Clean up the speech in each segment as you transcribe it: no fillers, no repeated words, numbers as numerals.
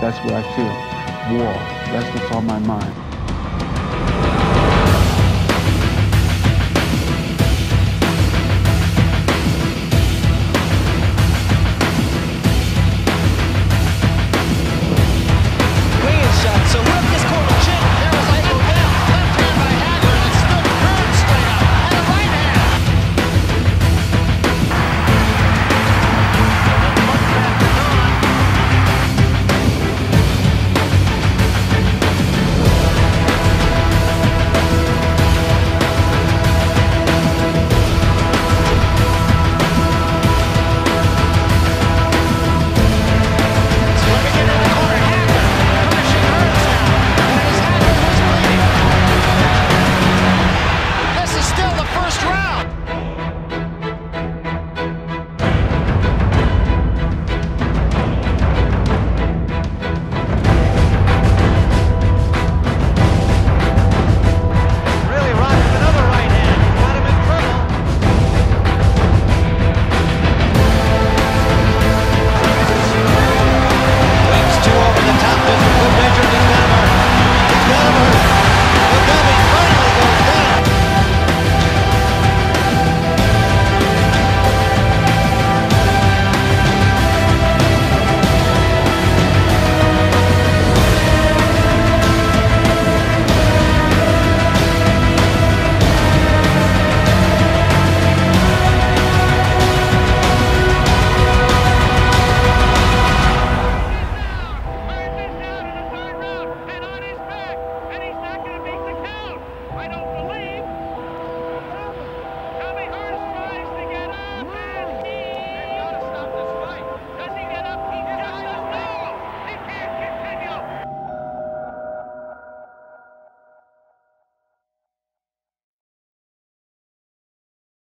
That's what I feel. War. That's what's on my mind.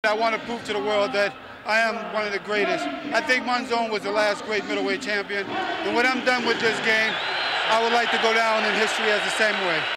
I want to prove to the world that I am one of the greatest. I think Monzon was the last great middleweight champion. And when I'm done with this game, I would like to go down in history as the same way.